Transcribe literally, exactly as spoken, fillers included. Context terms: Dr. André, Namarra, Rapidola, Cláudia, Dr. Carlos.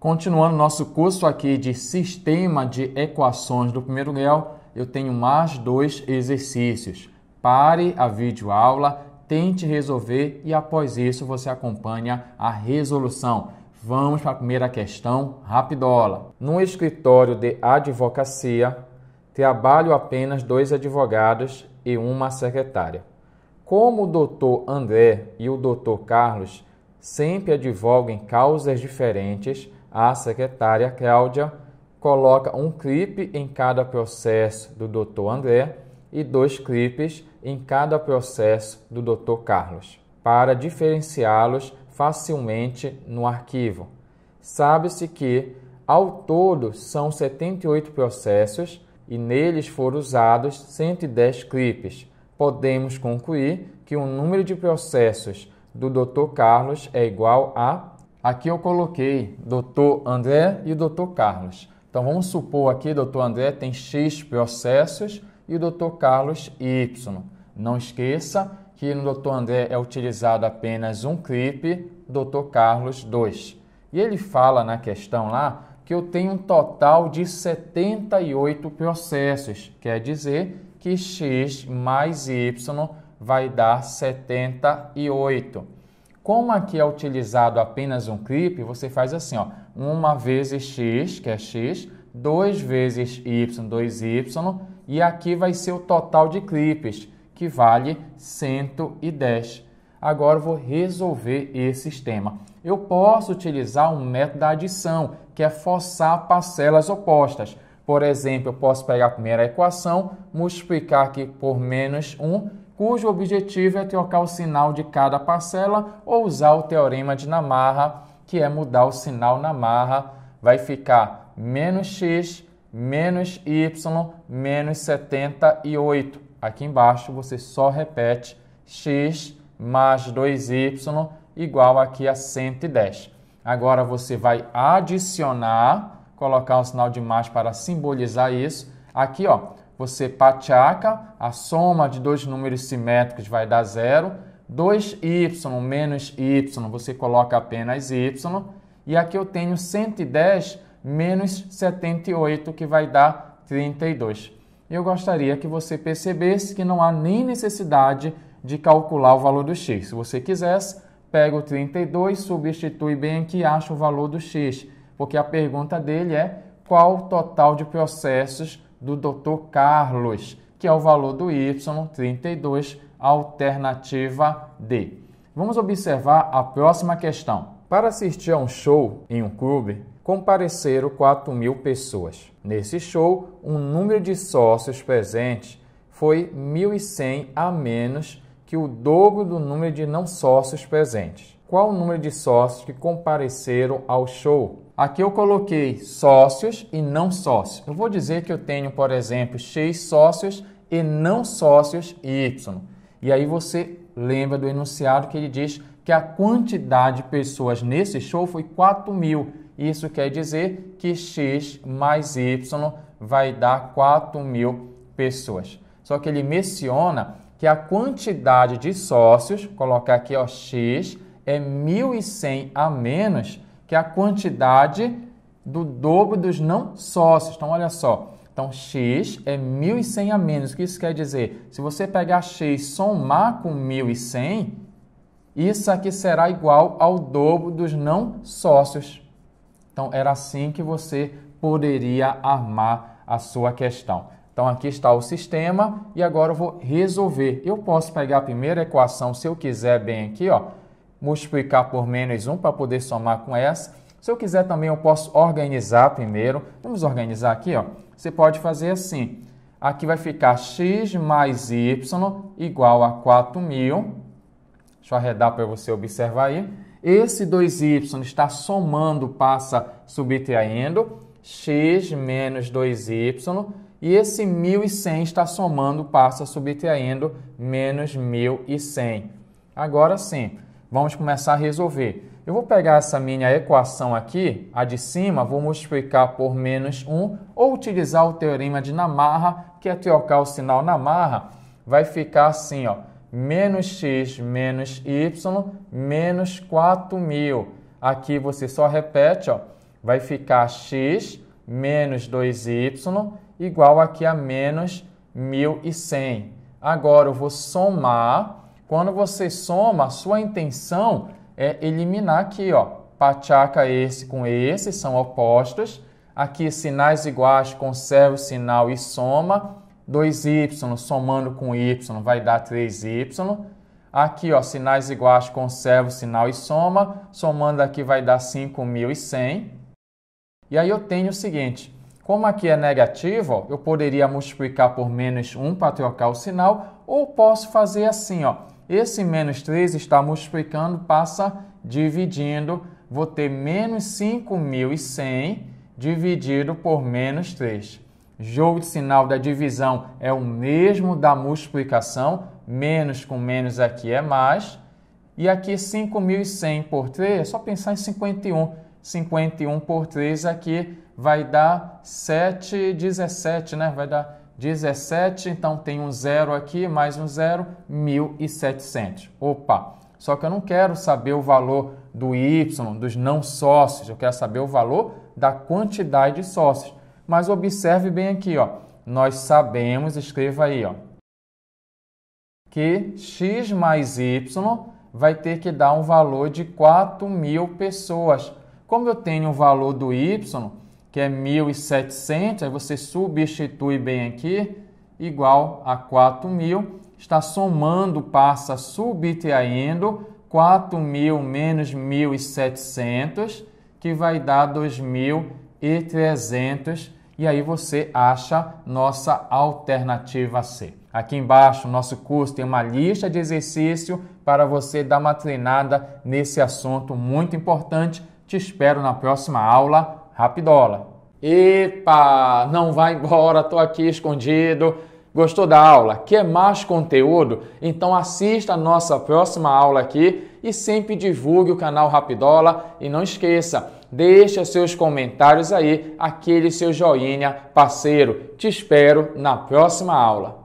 Continuando nosso curso aqui de sistema de equações do primeiro grau, eu tenho mais dois exercícios. Pare a videoaula, tente resolver e após isso você acompanha a resolução. Vamos para a primeira questão, rapidola. No escritório de advocacia, trabalham apenas dois advogados e uma secretária. Como o doutor André e o doutor Carlos sempre advogam em causas diferentes, a secretária Cláudia coloca um clipe em cada processo do doutor André e dois clipes em cada processo do doutor Carlos, para diferenciá-los facilmente no arquivo. Sabe-se que, ao todo, são setenta e oito processos e neles foram usados cento e dez clipes. Podemos concluir que o número de processos do doutor Carlos é igual a... Aqui eu coloquei doutor André e o doutor Carlos. Então, vamos supor aqui, doutor André tem X processos e o doutor Carlos Y. Não esqueça que no doutor André é utilizado apenas um clipe, doutor Carlos dois. E ele fala na questão lá que eu tenho um total de setenta e oito processos. Quer dizer que X mais Y vai dar setenta e oito. Como aqui é utilizado apenas um clipe, você faz assim, ó, uma vezes x, que é x, dois vezes y, dois y, e aqui vai ser o total de clipes, que vale cento e dez. Agora eu vou resolver esse tema. Eu posso utilizar um método da adição, que é forçar parcelas opostas. Por exemplo, eu posso pegar a primeira equação, multiplicar aqui por menos um, cujo objetivo é trocar o sinal de cada parcela ou usar o teorema de Namarra, que é mudar o sinal Namarra. Vai ficar menos x, menos y, menos setenta e oito. Aqui embaixo você só repete x mais dois y igual aqui a cento e dez. Agora você vai adicionar, colocar um sinal de mais para simbolizar isso. Aqui, ó. Você pateaca, a soma de dois números simétricos vai dar zero. dois y menos y, você coloca apenas y. E aqui eu tenho cento e dez menos setenta e oito, que vai dar trinta e dois. Eu gostaria que você percebesse que não há nem necessidade de calcular o valor do x. Se você quisesse, pega o trinta e dois, substitui bem aqui e acha o valor do x. Porque a pergunta dele é qual o total de processos do doutor Carlos, que é o valor do y, trinta e dois, alternativa D. Vamos observar a próxima questão. Para assistir a um show em um clube, compareceram quatro mil pessoas. Nesse show, o número de sócios presentes foi mil e cem a menos que o dobro do número de não sócios presentes. Qual o número de sócios que compareceram ao show? Aqui eu coloquei sócios e não sócios. Eu vou dizer que eu tenho, por exemplo, x sócios e não sócios y. E aí você lembra do enunciado que ele diz que a quantidade de pessoas nesse show foi quatro mil. Isso quer dizer que x mais y vai dar quatro mil pessoas. Só que ele menciona que a quantidade de sócios, colocar aqui ó, x, é mil e cem a menos que a quantidade do dobro dos não sócios. Então, olha só. Então, x é mil e cem a menos. O que isso quer dizer? Se você pegar x e somar com mil e cem, isso aqui será igual ao dobro dos não sócios. Então, era assim que você poderia armar a sua questão. Então, aqui está o sistema e agora eu vou resolver. Eu posso pegar a primeira equação, se eu quiser, bem aqui, ó, multiplicar por menos um para poder somar com essa. Se eu quiser também, eu posso organizar primeiro. Vamos organizar aqui, ó. Você pode fazer assim. Aqui vai ficar x mais y igual a quatro mil. Deixa eu arredar para você observar aí. Esse dois y está somando, passa subtraindo. X menos dois y. E esse mil e cem está somando, passa subtraindo, menos mil e cem. Agora sim, vamos começar a resolver. Eu vou pegar essa minha equação aqui, a de cima, vou multiplicar por menos um, ou utilizar o teorema de Namarra, que é trocar o sinal Namarra. Vai ficar assim, ó, menos x menos y menos quatro mil. Aqui você só repete, ó, vai ficar x menos dois y igual aqui a menos mil e cem. Agora eu vou somar. Quando você soma, a sua intenção é eliminar aqui, ó, pachaca esse com esse, são opostos. Aqui sinais iguais, conserva o sinal e soma. dois y somando com y vai dar três y. Aqui, ó, sinais iguais, conserva o sinal e soma. Somando aqui vai dar cinco mil e cem. E aí eu tenho o seguinte, como aqui é negativo, ó, eu poderia multiplicar por menos um para trocar o sinal, ou posso fazer assim, ó, esse menos três está multiplicando, passa dividindo, vou ter menos cinco mil e cem dividido por menos três. Jogo de sinal da divisão é o mesmo da multiplicação, menos com menos aqui é mais. E aqui cinco mil e cem por três, é só pensar em cinquenta e um. cinquenta e um por três aqui vai dar sete, dezessete, né? Vai dar dezessete, então tem um zero aqui, mais um zero, mil e setecentos. Opa, só que eu não quero saber o valor do Y, dos não sócios, eu quero saber o valor da quantidade de sócios. Mas observe bem aqui, ó. Nós sabemos, escreva aí, ó, que x mais y vai ter que dar um valor de quatro mil pessoas. Como eu tenho o valor do y, que é mil e setecentos, aí você substitui bem aqui, igual a quatro mil. Está somando, passa subtraindo, quatro mil menos mil e setecentos, que vai dar dois mil e trezentos. E aí você acha nossa alternativa C. Aqui embaixo, no nosso curso, tem uma lista de exercício para você dar uma treinada nesse assunto muito importante. Te espero na próxima aula, Rapidola! Epa! Não vai embora, tô aqui escondido. Gostou da aula? Quer mais conteúdo? Então assista a nossa próxima aula aqui e sempre divulgue o canal Rapidola. E não esqueça, deixa seus comentários aí, aquele seu joinha parceiro. Te espero na próxima aula.